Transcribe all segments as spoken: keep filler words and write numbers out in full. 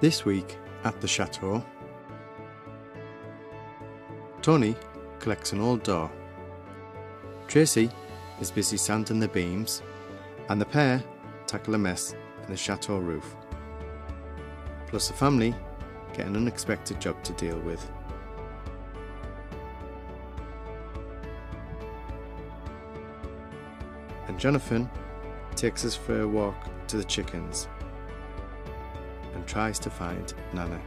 This week at the Chateau, Tony collects an old door, Tracy is busy sanding the beams, and the pair tackle a mess in the Chateau roof. Plus the family get an unexpected job to deal with. And Jonathan takes us for a walk to the chickens and tries to find Nana.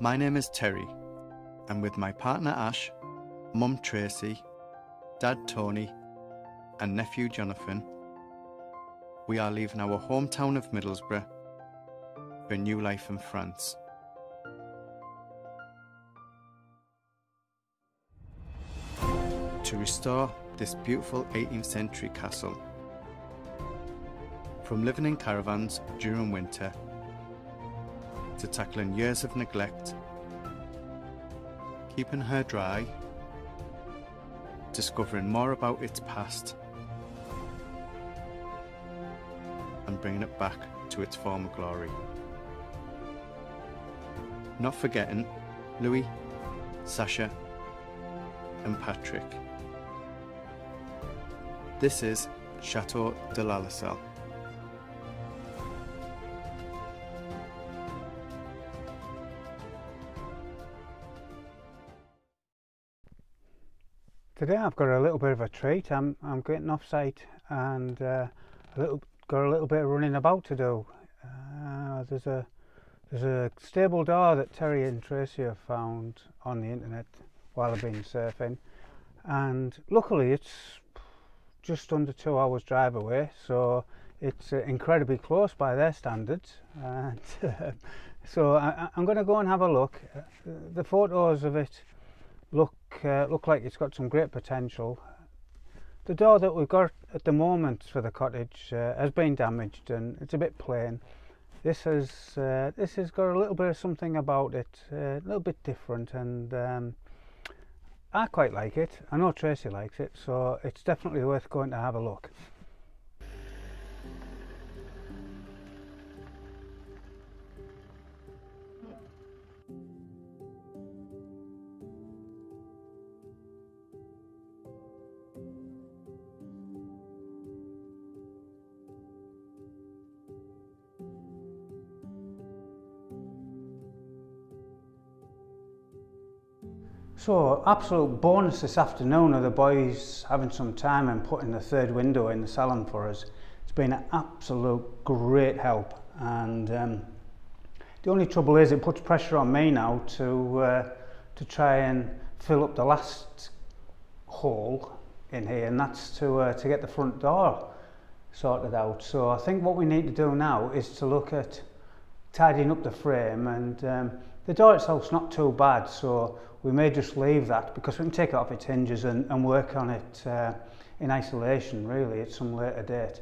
My name is Terry, and with my partner Ash, mum Tracy, dad Tony, and nephew Jonathan, we are leaving our hometown of Middlesbrough for a new life in France. To restore this beautiful eighteenth century castle. From living in caravans during winter, to tackling years of neglect, keeping her dry, discovering more about its past, and bringing it back to its former glory. Not forgetting Louis, Sasha, and Patrick. This is Château de Lalacelle. Today I've got a little bit of a treat. I'm, I'm getting off site and uh, a little, got a little bit of running about to do. Uh, there's a there's a stable door that Terry and Tracy have found on the internet while I've been surfing, and luckily it's just under two hours drive away, so it's uh, incredibly close by their standards. And so I, I'm going to go and have a look. The photos of it look uh, look like it's got some great potential. The door that we've got at the moment for the cottage uh, has been damaged and it's a bit plain. This has uh, this has got a little bit of something about it, uh, a little bit different, and um, I quite like it. I know Tracy likes it, so it's definitely worth going to have a look. So, absolute bonus this afternoon of the boys having some time and putting the third window in the salon for us. It's been an absolute great help, and um, the only trouble is it puts pressure on me now to uh, to try and fill up the last hole in here, and that's to uh, to get the front door sorted out. So I think what we need to do now is to look at tidying up the frame, and um, the door itself's not too bad, so we may just leave that because we can take it off its hinges and, and work on it uh, in isolation really at some later date.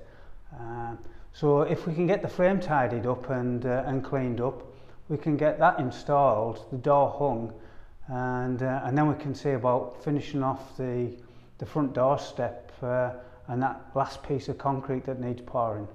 Uh, so if we can get the frame tidied up and, uh, and cleaned up, we can get that installed, the door hung, and, uh, and then we can see about finishing off the, the front door step uh, and that last piece of concrete that needs pouring.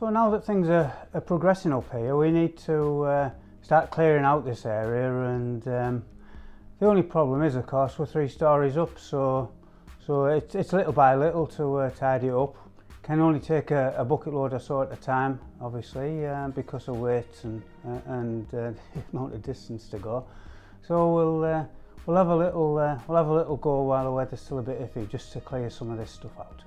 So now that things are, are progressing up here, we need to uh, start clearing out this area, and um, the only problem is, of course, we're three stories up, so so it, it's little by little to uh, tidy it up. Can only take a, a bucket load or so at a time, obviously, uh, because of weight and uh, and uh, the amount of distance to go. So we'll uh, we'll have a little uh, we'll have a little go while the weather's still a bit iffy, just to clear some of this stuff out.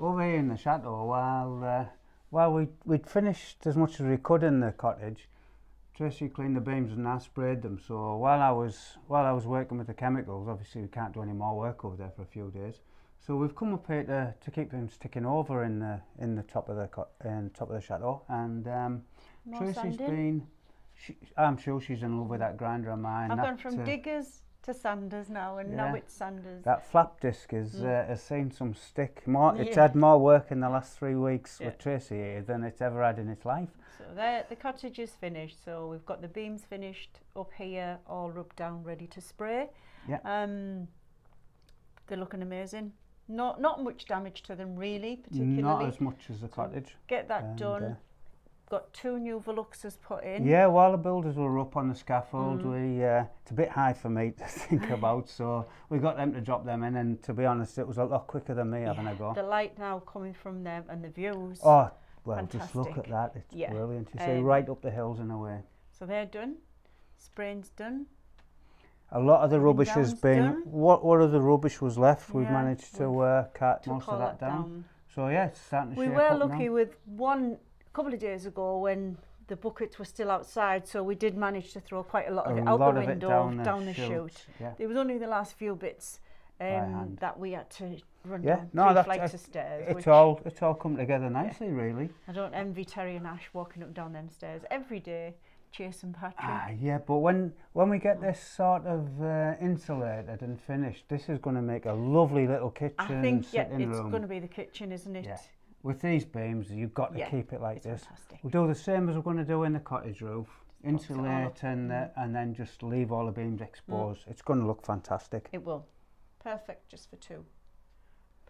over here in the chateau, while uh, while we we'd finished as much as we could in the cottage, Tracy cleaned the beams and I sprayed them. So while I was while I was working with the chemicals, obviously we can't do any more work over there for a few days. So we've come up here to, to keep them sticking over in the in the top of the in top of the chateau, and um, Tracy's sanding. been. She, I'm sure she's in love with that grinder of mine. I've that, gone from uh, diggers to sanders now, and yeah, now it's sanders. That flap disc is, mm. uh, has seen some stick. More, yeah. It's had more work in the last three weeks yeah. with Tracy here than it's ever had in its life. So there, the cottage is finished. So we've got the beams finished up here, all rubbed down, ready to spray. Yeah. Um, they're looking amazing. Not not much damage to them really, particularly. Not as much as the cottage. So get that and, done. Uh, Got two new Voluxas put in. Yeah, while the builders were up on the scaffold, mm. we uh, it's a bit high for me to think about, so we got them to drop them in, and to be honest, it was a lot quicker than me yeah, having a go. The light now coming from them and the views. Oh, well, fantastic. Just look at that. It's yeah. brilliant. You um, see right up the hills and away. So they're done. Spraying's done. A lot of the rubbish has been. Done. What what of the rubbish was left? Yeah, we've managed to we've uh, cut most of that down. down. So yeah, it's starting to. We shape were up lucky now. with one. Couple of days ago when the buckets were still outside, so we did manage to throw quite a lot of a it out the window down the, down the chute, chute. Yeah. It was only the last few bits um, that we had to run yeah. down no, three flights of stairs. It's all it's all come together nicely yeah. really. I don't envy Terry and Ash walking up and down them stairs every day chasing Patrick. Ah, yeah, but when when we get this sort of uh, insulated and finished, this is going to make a lovely little kitchen. I think yeah, it's going to be the kitchen, isn't it? Yeah. With these beams, you've got to yeah, keep it like this. Fantastic. We'll do the same as we're going to do in the cottage roof. Just insulate and, uh, and then just leave all the beams exposed. Mm. It's going to look fantastic. It will. Perfect just for two.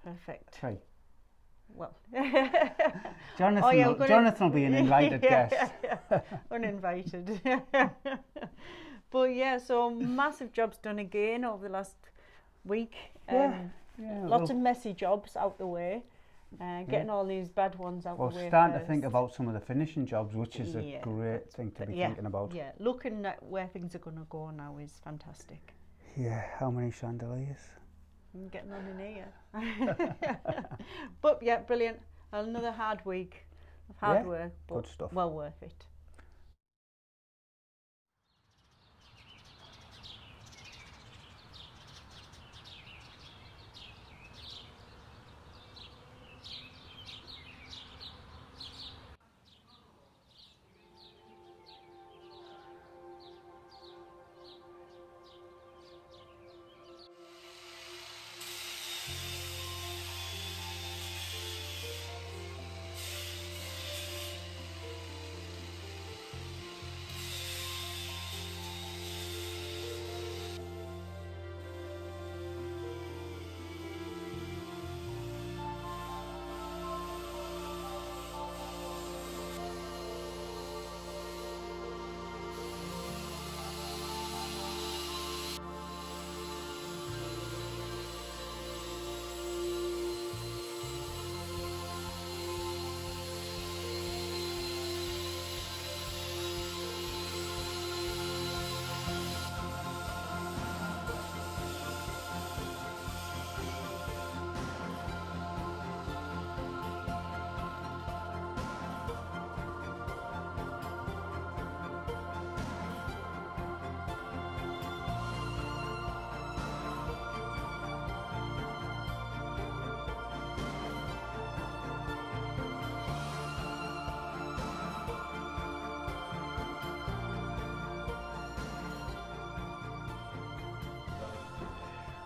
Perfect. Three. Well. Jonathan, oh, yeah, will, Jonathan will be an invited yeah, guest. Yeah, yeah. Uninvited. But yeah, so massive jobs done again over the last week. Um, yeah, yeah, lots well. of messy jobs out the way. Uh, getting yeah. all these bad ones out well, the way Well, starting first. to think about some of the finishing jobs, which is a yeah. great thing to be yeah. thinking about. Yeah, looking at where things are going to go now is fantastic. Yeah, how many chandeliers? I'm getting on in here. But yeah, brilliant. Another hard week of hard yeah, work, but good stuff. Well worth it.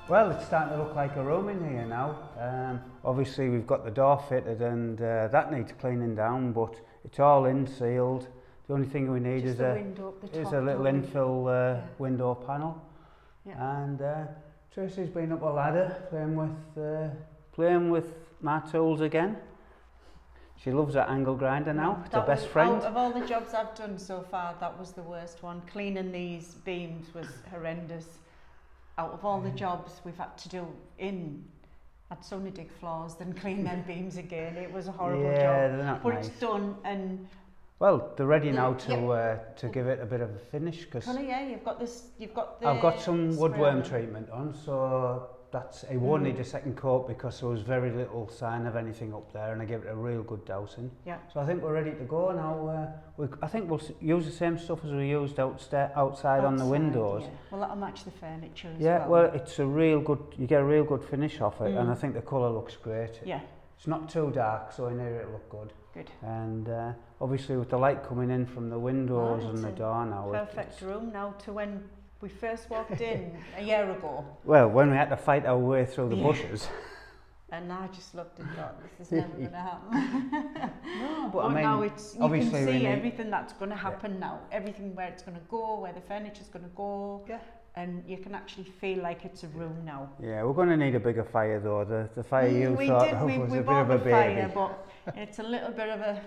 Well, it's starting to look like a room in here now. Um, obviously we've got the door fitted and uh, that needs cleaning down, but it's all in sealed. The only thing we need is a, window, is a little infill uh, yeah. window panel. Yeah. And uh, Tracy's been up a ladder playing with, uh, playing with my tools again. She loves that angle grinder now, it's her best was, friend. Out of all the jobs I've done so far, that was the worst one. Cleaning these beams was horrendous. Out of all the jobs we've had to do in, I'd so many dig floors, then clean them beams again. It was a horrible yeah, job. They're not but nice. It's done and... Well, they're ready now to yeah. uh, to give it a bit of a finish because... Yeah, you've got this, you've got the... I've got some woodworm treatment on, so that's, it won't mm. need a second coat because there was very little sign of anything up there, and I gave it a real good dousing. Yeah. So I think we're ready to go now. Uh, we, I think we'll use the same stuff as we used outside, outside on the windows. Yeah. Well, that'll match the furniture as yeah, well. Yeah, well, it's a real good, you get a real good finish off it, mm. and I think the colour looks great. Yeah. It's not too dark, so in here it'll look good. Good. And uh, obviously with the light coming in from the windows right, and the door now. Perfect it, room now to when we first walked in a year ago. Well, when we had to fight our way through the yeah. bushes. And I just looked and thought, this is never going to happen. No, but, but I mean, now it's, you can see everything that's going to happen yeah. now. Everything where it's going to go, where the furniture's going to go. Yeah. And you can actually feel like it's a room now. Yeah, we're going to need a bigger fire though. The, the fire you we thought did. Oh, we, was we a bit of a baby. Fire, but it's a little bit of a...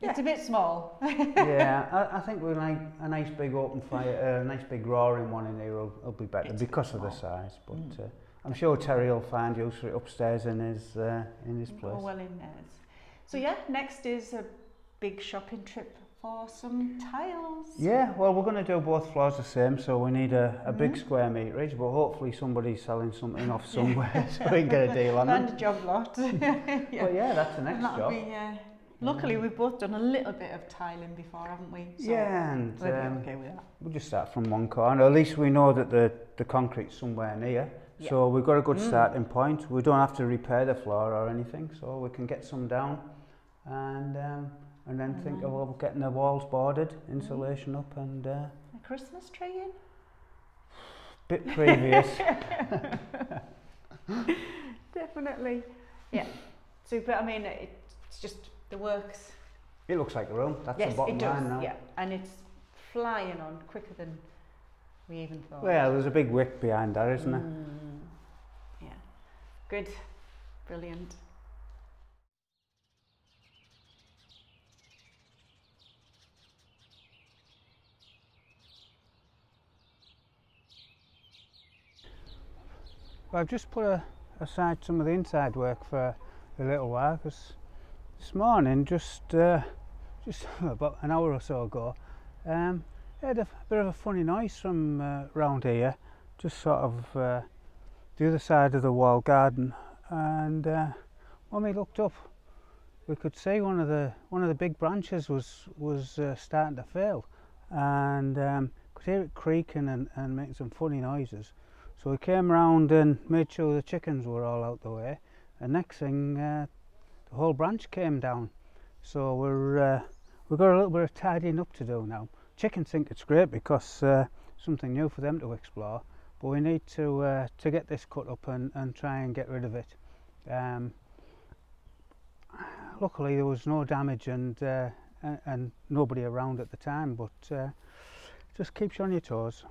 Yeah. It's a bit small. Yeah, I, I think we like a nice big open fire, uh, a nice big roaring one in here will, will be better it's because of the size. But mm. uh, I'm sure Terry will find use for it upstairs in his uh, in his place. Oh, well, in theirs. So yeah, next is a big shopping trip for some tiles. Yeah, well, we're going to do both floors the same, so we need a, a mm. big square meterage. But hopefully somebody's selling something off somewhere, so we can get a deal on it. And a job lot. Yeah. Well, yeah, that's the next job. Be, uh, Luckily, we've both done a little bit of tiling before, haven't we? So yeah, and we'll um, be okay with that. We'll just start from one corner. At least we know that the, the concrete's somewhere near, yeah. so we've got a good mm. starting point. We don't have to repair the floor or anything, so we can get some down, and um, and then mm. think of oh, getting the walls boarded, insulation mm. up, and uh, a Christmas tree in. Bit previous. Definitely, yeah. So, but I mean, it, it's just. The works. It looks like a room. That's yes, the bottom it does, line now. Yeah, and it's flying on quicker than we even thought. Well, there's a big wick behind there, isn't mm. there? Yeah. Good. Brilliant. Well, I've just put a, aside some of the inside work for a little while because this morning, just uh, just about an hour or so ago, um, I had a bit of a funny noise from uh, round here, just sort of uh, the other side of the wall garden. And uh, when we looked up, we could see one of the one of the big branches was was uh, starting to fail, and um, could hear it creaking and, and making some funny noises. So we came round and made sure the chickens were all out the way. And next thing. Uh, The whole branch came down, so we're uh, we've got a little bit of tidying up to do now. Chickens think it's great because uh, something new for them to explore, but we need to uh, to get this cut up and, and try and get rid of it. Um, luckily, there was no damage and uh, and nobody around at the time, but uh, just keeps you on your toes.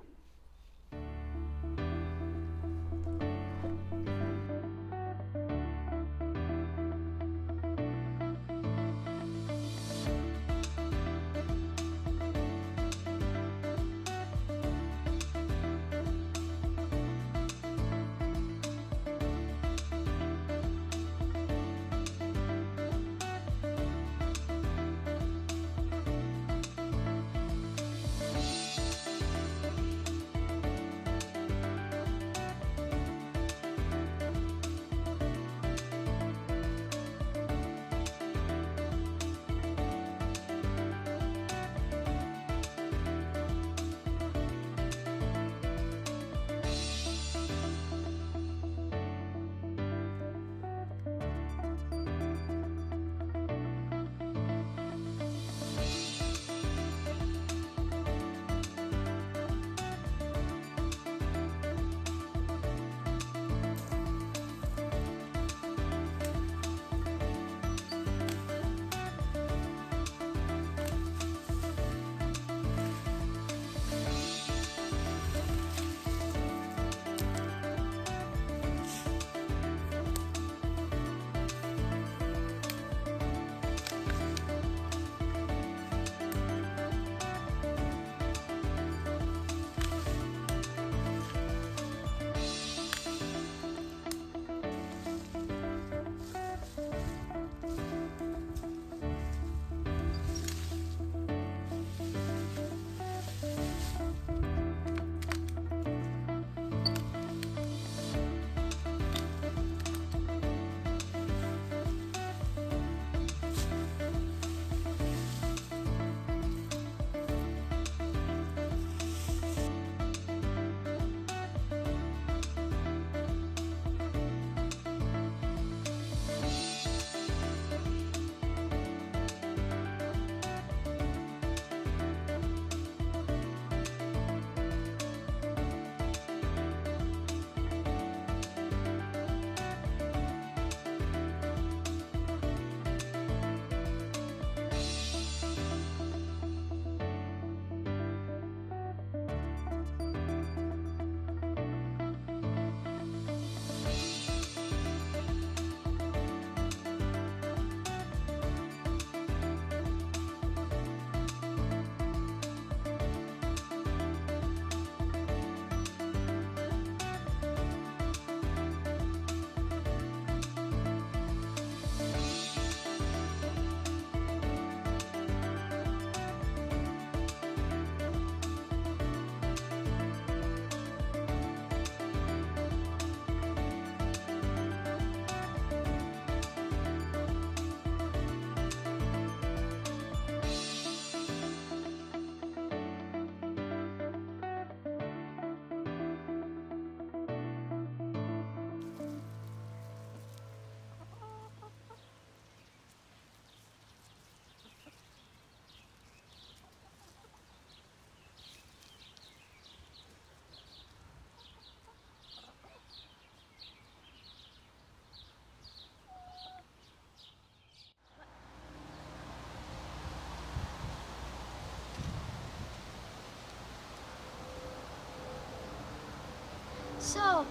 So,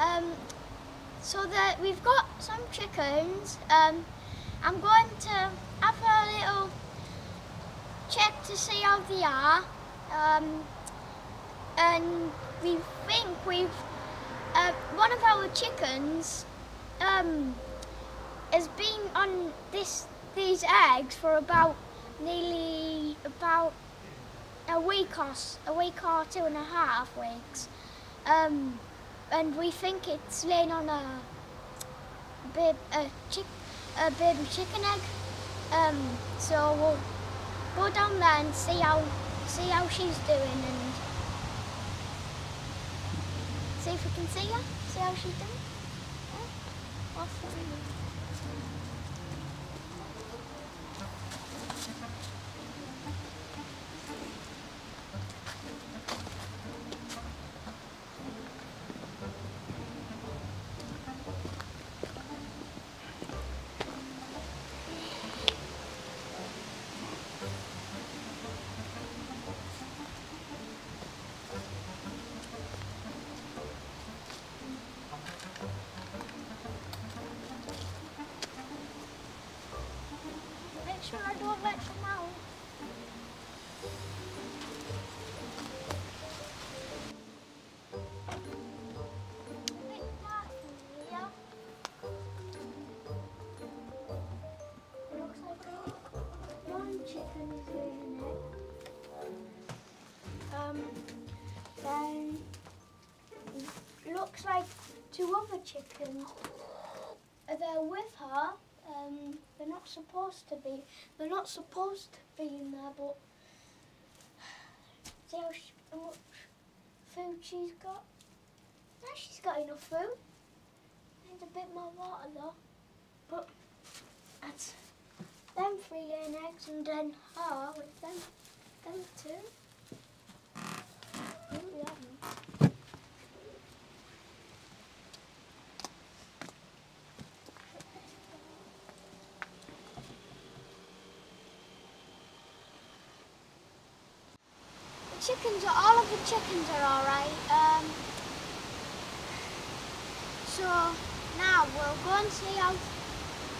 um, so that we've got some chickens. Um, I'm going to have a little check to see how they are. Um, and we think we've uh, one of our chickens um, has been on this these eggs for about nearly about a week or a week or two and a half weeks, um, and we think it's laying on a baby a chick a baby chicken egg. Um, so we'll go down there and see how see how she's doing and see if we can see her, see how she's doing. Yeah. Off we go. Sure, I don't let them out. Um, then looks like two other chickens are there with her. Um, they're not supposed to be. They're not supposed to be in there, but see how, she, how much food she's got. Now she's got enough food. Needs a bit more water though. But that's them three laying eggs, and then her with them, them two. Ooh, yeah. Chickens are, all of the chickens are all right. Um, so now we'll go and see how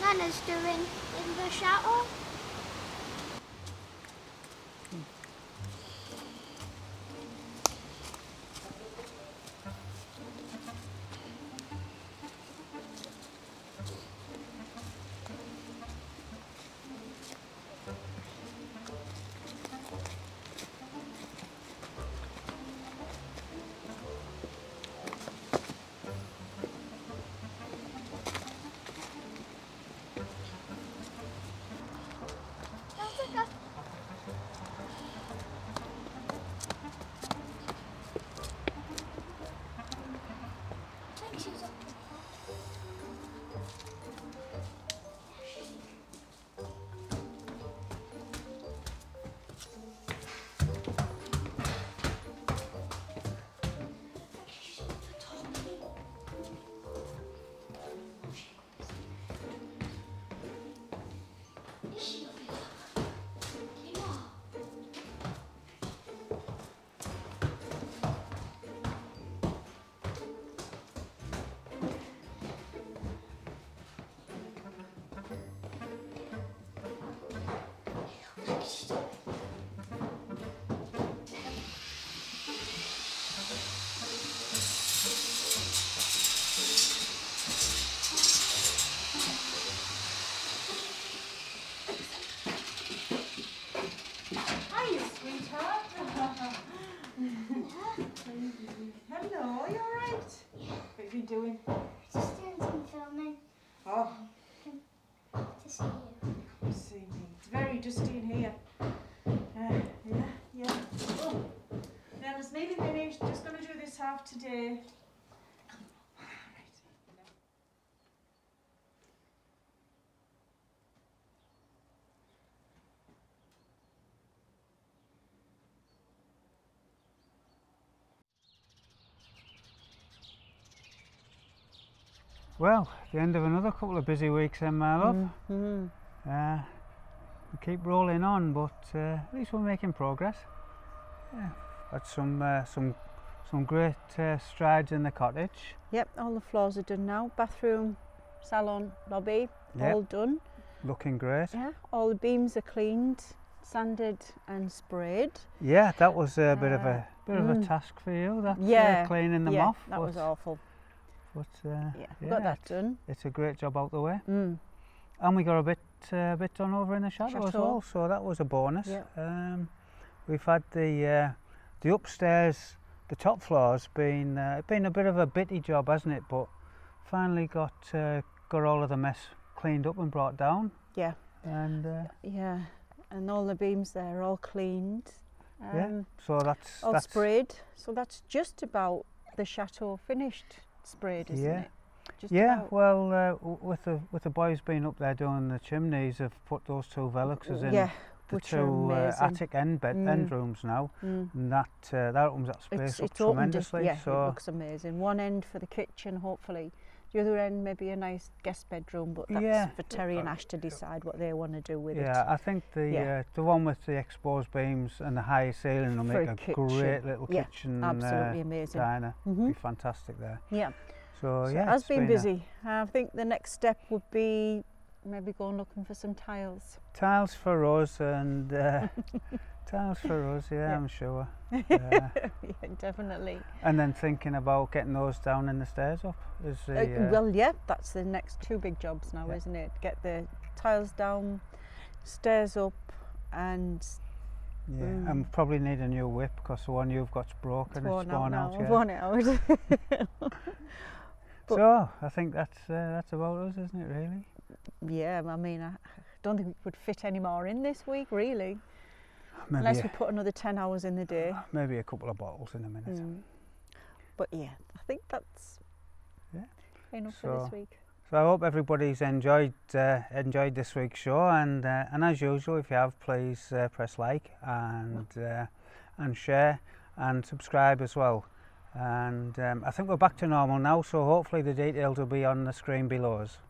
Nana's doing in the chateau. Today. Well, the end of another couple of busy weeks then, my love. Mm-hmm. uh, we keep rolling on, but uh, at least we're making progress. Yeah. Had some uh, some Some great uh, strides in the cottage. Yep, all the floors are done now. Bathroom, salon, lobby, yep. All done. Looking great. Yeah, all the beams are cleaned, sanded and sprayed. Yeah, that was a uh, bit of a bit mm. of a task for you. That yeah, uh, cleaning them yeah, off. That but, was awful. But uh, yeah, yeah, got that done. It's a great job out the way. Mm. And we got a bit uh, a bit done over in the shadow Chateau. as well, so that was a bonus. Yep. Um, we've had the uh, the upstairs, the top floor's been uh, been a bit of a bitty job, hasn't it? But finally got uh, got all of the mess cleaned up and brought down. Yeah. And uh, yeah. And all the beams there are all cleaned. Um, yeah, so that's... All that's sprayed. So that's just about the chateau finished sprayed, isn't yeah. it? Just yeah, about. well, uh, with, the, with the boys being up there doing the chimneys, they've put those two veluxes in yeah, the two uh, attic end, bed, mm. end rooms now. Mm. And that, uh, that opens that space it's, up it's tremendously. Opened, yeah, so it looks amazing. One end for the kitchen, hopefully. The other end, maybe a nice guest bedroom, but that's yeah. for Terry and Ash to decide what they want to do with yeah, it. Yeah, I think the yeah. uh, the one with the exposed beams and the high ceiling will make a, a great little yeah, kitchen. Absolutely uh, amazing. Diner. Mm-hmm. Be fantastic there. Yeah. So, so yeah. It has been, been busy. I think the next step would be maybe going looking for some tiles. Tiles for us and. Uh, Tiles for us, yeah, yeah. I'm sure. Uh, yeah, definitely. And then thinking about getting those down and the stairs up is the. Uh, uh, well, yeah, that's the next two big jobs now, yeah. isn't it? Get the tiles down, stairs up, and. Yeah, mm. and probably need a new whip because the one you've got's broken. It's worn, it's worn out. Now. Worn out. Yeah. So I think that's uh, that's about us, isn't it? Really. Yeah, I mean, I don't think we could fit any more in this week, really. Maybe Unless a, we put another ten hours in the day. Maybe a couple of bottles in a minute. Mm. But yeah, I think that's yeah. enough so, for this week. So I hope everybody's enjoyed uh, enjoyed this week's show. And uh, and as usual, if you have, please uh, press like and uh, and share and subscribe as well. And um, I think we're back to normal now. So hopefully the details will be on the screen below us.